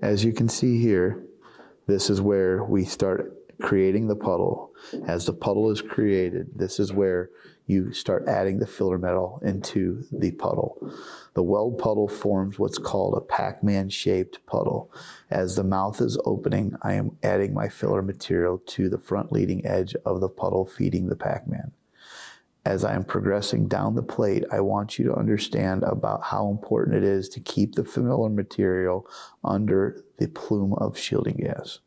As you can see here, this is where we start creating the puddle. As the puddle is created, this is where you start adding the filler metal into the puddle. The weld puddle forms what's called a Pac-Man shaped puddle. As the mouth is opening, I am adding my filler material to the front leading edge of the puddle, feeding the Pac-Man. As I am progressing down the plate, I want you to understand about how important it is to keep the filler material under the plume of shielding gas.